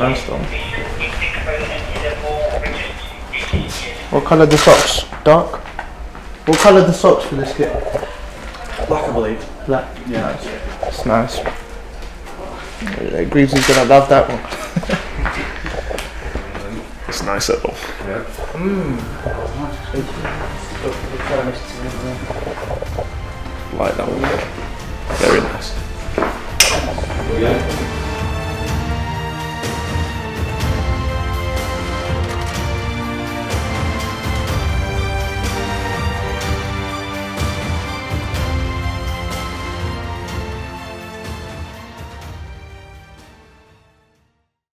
limestone. What colour are the socks? Dark? What colour are the socks for this kit? Black, I believe. Black? Yeah. It's nice. Greaves is going to love that one. It's nice at all. Yeah. Mmm. Like that one. Very nice. Yeah.